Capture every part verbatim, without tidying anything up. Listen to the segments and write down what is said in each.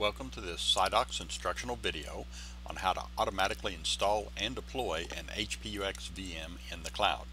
Welcome to this SiteOx instructional video on how to automatically install and deploy an H P U X V M in the cloud.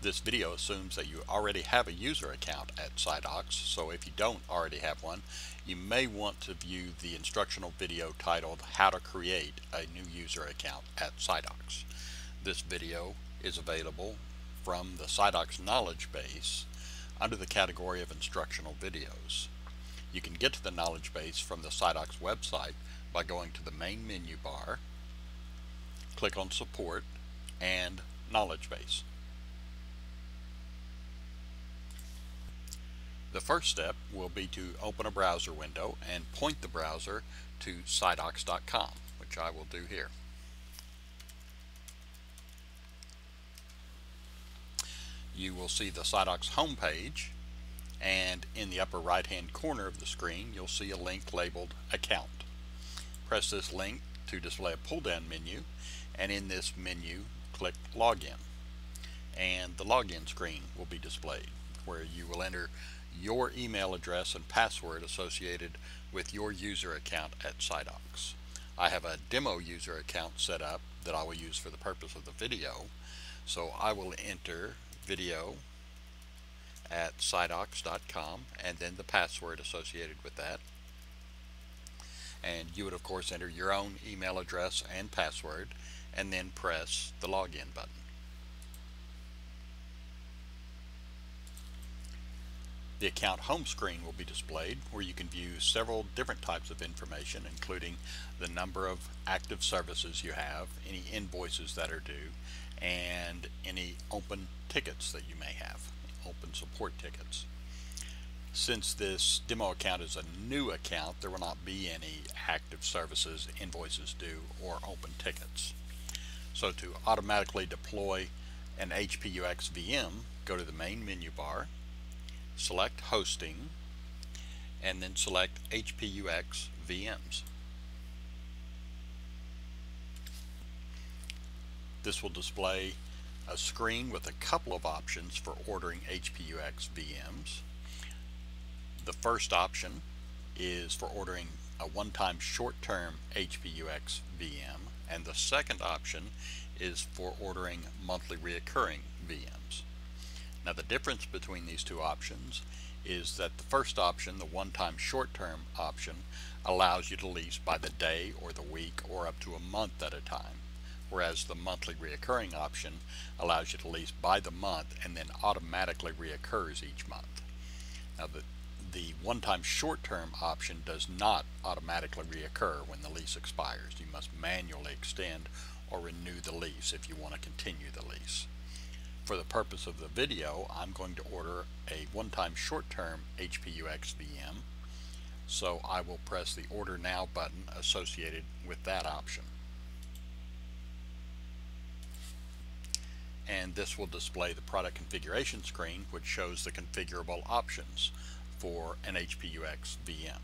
This video assumes that you already have a user account at SiteOx, so if you don't already have one, you may want to view the instructional video titled How to Create a New User Account at SiteOx. This video is available from the SiteOx knowledge base under the category of instructional videos. You can get to the knowledge base from the SiteOx website by going to the main menu bar, click on Support and Knowledge Base. The first step will be to open a browser window and point the browser to SiteOx dot com, which I will do here. You will see the SiteOx homepage, and in the upper right hand corner of the screen you'll see a link labeled Account. Press this link to display a pull down menu, and in this menu click Login, and the login screen will be displayed where you will enter your email address and password associated with your user account at SiteOx. I have a demo user account set up that I will use for the purpose of the video, so I will enter video at SiteOx dot com and then the password associated with that, and you would of course enter your own email address and password and then press the login button. The account home screen will be displayed where you can view several different types of information, including the number of active services you have, any invoices that are due, and any open tickets that you may have. Open support tickets. Since this demo account is a new account, there will not be any active services, invoices due, or open tickets. So to automatically deploy an H P U X V M, go to the main menu bar, select Hosting, and then select H P U X V Ms. This will display a screen with a couple of options for ordering H P U X V Ms. The first option is for ordering a one-time short-term H P U X V M, and the second option is for ordering monthly recurring V Ms. Now the difference between these two options is that the first option, the one-time short-term option, allows you to lease by the day or the week or up to a month at a time, whereas the monthly reoccurring option allows you to lease by the month and then automatically reoccurs each month. Now the, the one-time short-term option does not automatically reoccur when the lease expires. You must manually extend or renew the lease if you want to continue the lease. For the purpose of the video, I'm going to order a one-time short-term H P U X V M, so I will press the Order Now button associated with that option. And this will display the product configuration screen, which shows the configurable options for an H P U X V M.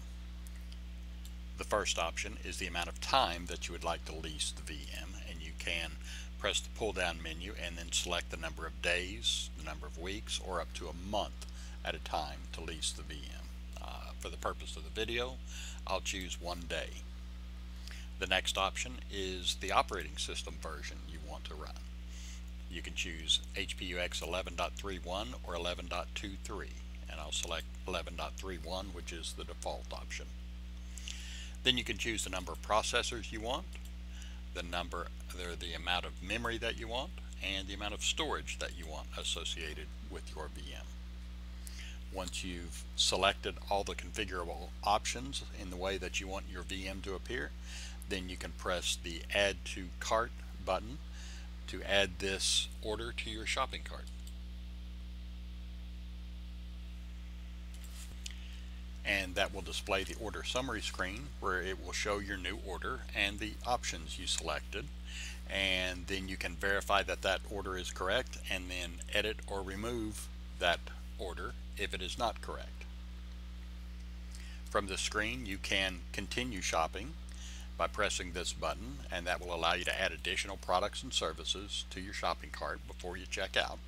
The first option is the amount of time that you would like to lease the V M, and you can press the pull down menu and then select the number of days, the number of weeks, or up to a month at a time to lease the V M. Uh, for the purpose of the video, I'll choose one day. The next option is the operating system version you want to run. You can choose H P U X eleven point three one or eleven point two three, and I'll select eleven point three one, which is the default option. Then you can choose the number of processors you want, the number, or the amount of memory that you want, and the amount of storage that you want associated with your V M. Once you've selected all the configurable options in the way that you want your V M to appear, then you can press the Add to Cart button to add this order to your shopping cart. And that will display the order summary screen where it will show your new order and the options you selected, and then you can verify that that order is correct and then edit or remove that order if it is not correct. From the screen you can continue shopping by pressing this button, and that will allow you to add additional products and services to your shopping cart before you check out.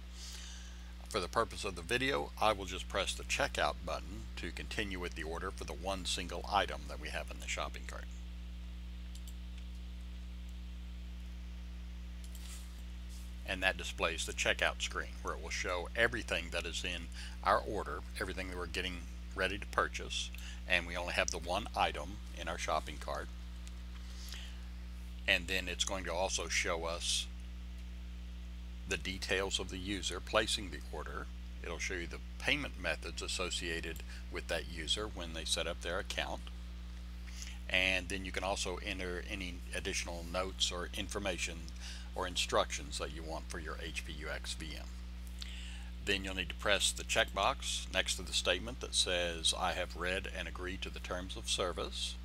For the purpose of the video, I will just press the checkout button to continue with the order for the one single item that we have in the shopping cart. And that displays the checkout screen, where it will show everything that is in our order, everything that we're getting ready to purchase, and we only have the one item in our shopping cart. And then it's going to also show us the details of the user placing the order. It'll show you the payment methods associated with that user when they set up their account. And then you can also enter any additional notes or information or instructions that you want for your H P U X V M. Then you'll need to press the checkbox next to the statement that says, "I have read and agreed to the terms of service."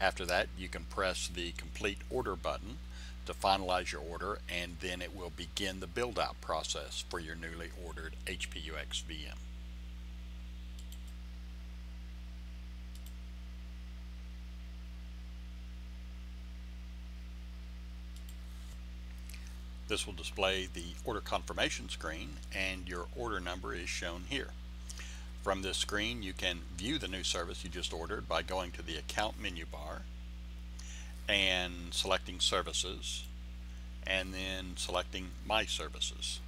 After that, you can press the complete order button to finalize your order, and then it will begin the build-out process for your newly ordered H P U X V M. This will display the order confirmation screen, and your order number is shown here. From this screen, you can view the new service you just ordered by going to the account menu bar and selecting services, and then selecting my services.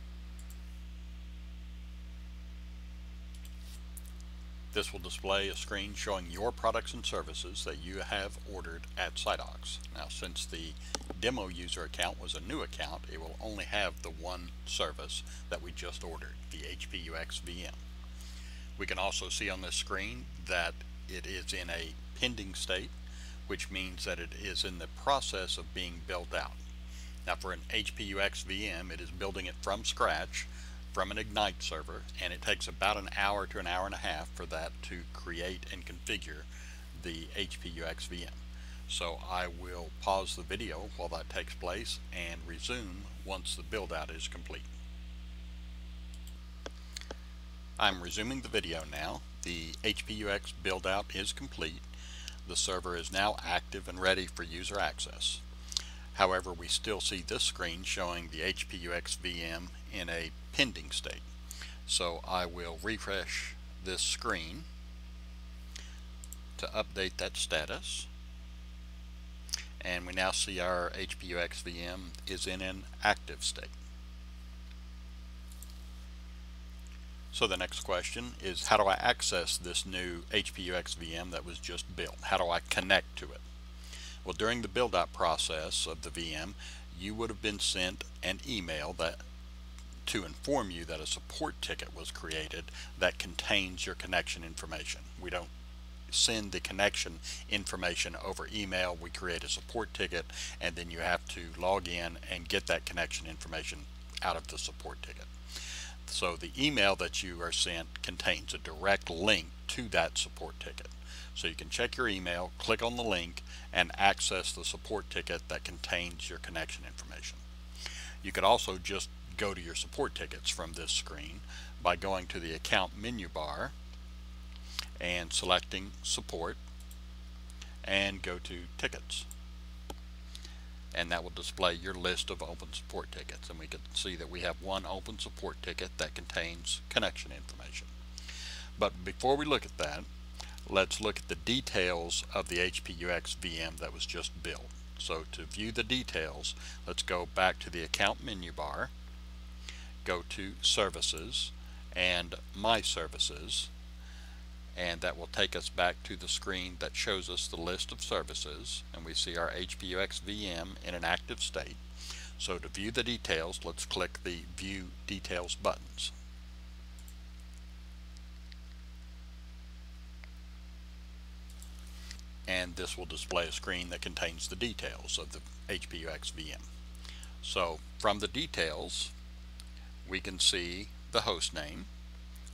This will display a screen showing your products and services that you have ordered at SiteOx. Now, since the demo user account was a new account, it will only have the one service that we just ordered, the H P U X V M. We can also see on this screen that it is in a pending state, which means that it is in the process of being built out. Now, for an H P U X V M, it is building it from scratch from an Ignite server, and it takes about an hour to an hour and a half for that to create and configure the H P U X V M. So I will pause the video while that takes place and resume once the build out is complete. I'm resuming the video now. The H P U X build out is complete. The server is now active and ready for user access. However, we still see this screen showing the H P U X V M in a pending state. So I will refresh this screen to update that status. And we now see our H P U X V M is in an active state. So the next question is, how do I access this new H P U X V M that was just built? How do I connect to it? Well, during the build-out process of the V M, you would have been sent an email that to inform you that a support ticket was created that contains your connection information. We don't send the connection information over email. We create a support ticket, and then you have to log in and get that connection information out of the support ticket. So the email that you are sent contains a direct link to that support ticket. So you can check your email, click on the link, and access the support ticket that contains your connection information. You could also just go to your support tickets from this screen by going to the account menu bar and selecting support, and go to tickets, and that will display your list of open support tickets. And we can see that we have one open support ticket that contains connection information. But before we look at that, let's look at the details of the H P U X V M that was just built. So to view the details, let's go back to the account menu bar, go to services and my services, and that will take us back to the screen that shows us the list of services, and we see our H P U X V M in an active state. So to view the details, let's click the View Details buttons. And this will display a screen that contains the details of the H P U X V M. So from the details, we can see the host name,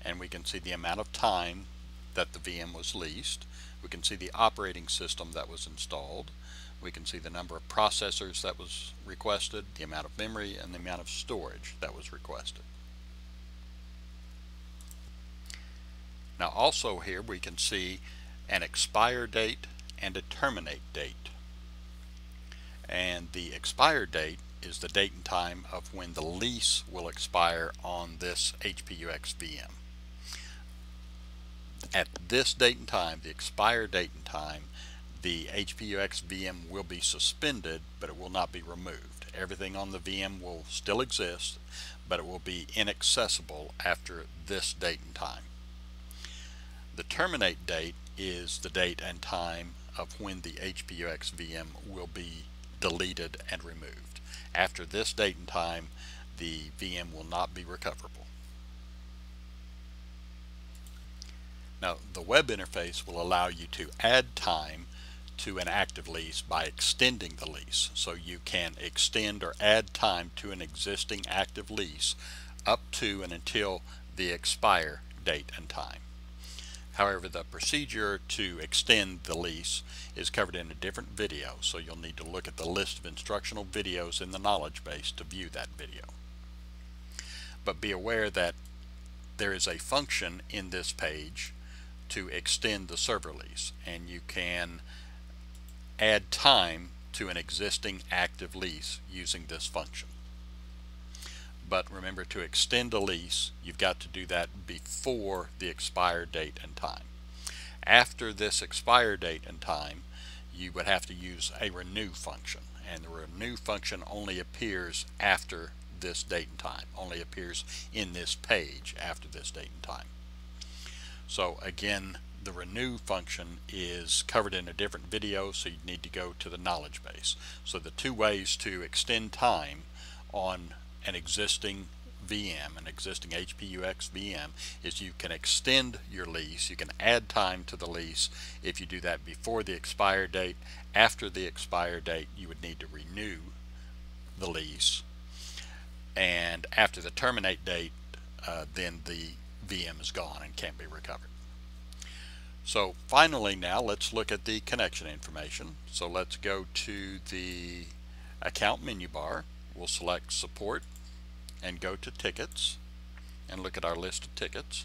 and we can see the amount of time that the V M was leased. We can see the operating system that was installed. We can see the number of processors that was requested, the amount of memory, and the amount of storage that was requested. Now, also here we can see an expire date and a terminate date. And the expire date is the date and time of when the lease will expire on this H P U X V M. At this date and time, the expire date and time, the H P U X V M will be suspended, but it will not be removed. Everything on the V M will still exist, but it will be inaccessible after this date and time. The terminate date is the date and time of when the H P U X V M will be deleted and removed. After this date and time, the V M will not be recoverable. Now, the web interface will allow you to add time to an active lease by extending the lease. So you can extend or add time to an existing active lease up to and until the expire date and time. However, the procedure to extend the lease is covered in a different video, so you'll need to look at the list of instructional videos in the knowledge base to view that video. But be aware that there is a function in this page to extend the server lease, and you can add time to an existing active lease using this function. But remember, to extend a lease, you've got to do that before the expire date and time. After this expire date and time, you would have to use a renew function, and the renew function only appears after this date and time, only appears in this page after this date and time. So again, the renew function is covered in a different video, so you need to go to the knowledge base. So the two ways to extend time on an existing V M, an existing H P U X V M, is you can extend your lease, you can add time to the lease if you do that before the expire date. After the expire date, you would need to renew the lease, and after the terminate date, uh, then the V M is gone and can't be recovered. So finally, now let's look at the connection information. So let's go to the account menu bar. We'll select support and go to tickets and look at our list of tickets,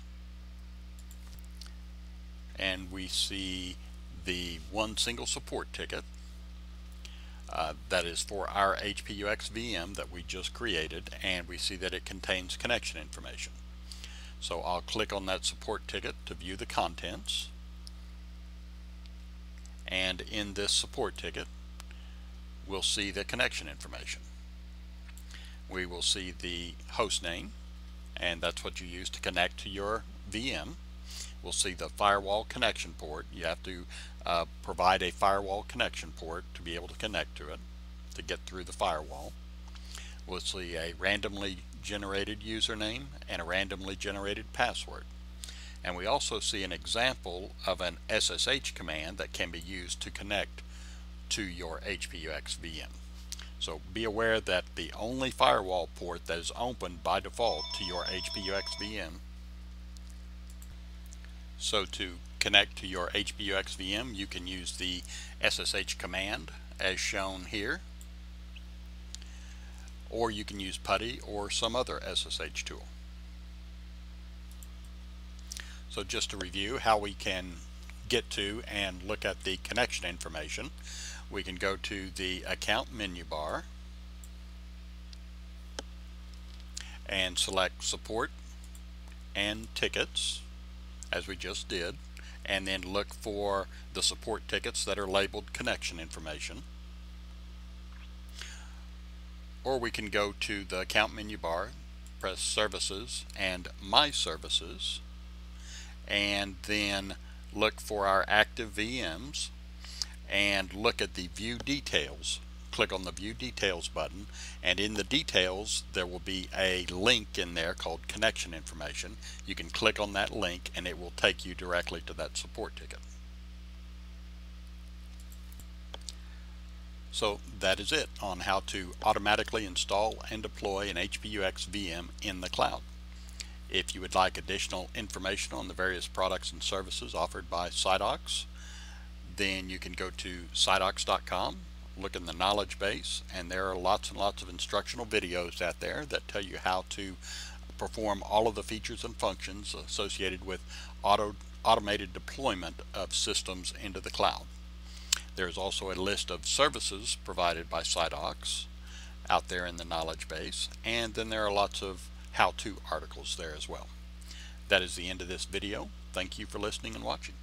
and we see the one single support ticket uh, that is for our H P U X V M that we just created, and we see that it contains connection information. So I'll click on that support ticket to view the contents, and in this support ticket we'll see the connection information. We will see the host name, and that's what you use to connect to your V M. We'll see the firewall connection port. You have to uh, provide a firewall connection port to be able to connect to it, to get through the firewall. We'll see a randomly generated username and a randomly generated password. And we also see an example of an S S H command that can be used to connect to your H P U X V M. So be aware that the only firewall port that is open by default to your H P U X V M. So to connect to your H P U X V M, you can use the S S H command as shown here, or you can use PuTTY or some other S S H tool. So just to review how we can get to and look at the connection information, we can go to the account menu bar and select support and tickets as we just did, and then look for the support tickets that are labeled connection information. Or we can go to the account menu bar, press services and my services, and then look for our active V Ms and look at the view details. Click on the view details button, and in the details there will be a link in there called connection information. You can click on that link and it will take you directly to that support ticket. So that is it on how to automatically install and deploy an H P U X V M in the cloud. If you would like additional information on the various products and services offered by SiteOx, then you can go to site ox dot com, look in the knowledge base, and there are lots and lots of instructional videos out there that tell you how to perform all of the features and functions associated with auto, automated deployment of systems into the cloud. There is also a list of services provided by SiteOx, out there in the knowledge base, and then there are lots of how-to articles there as well. That is the end of this video. Thank you for listening and watching.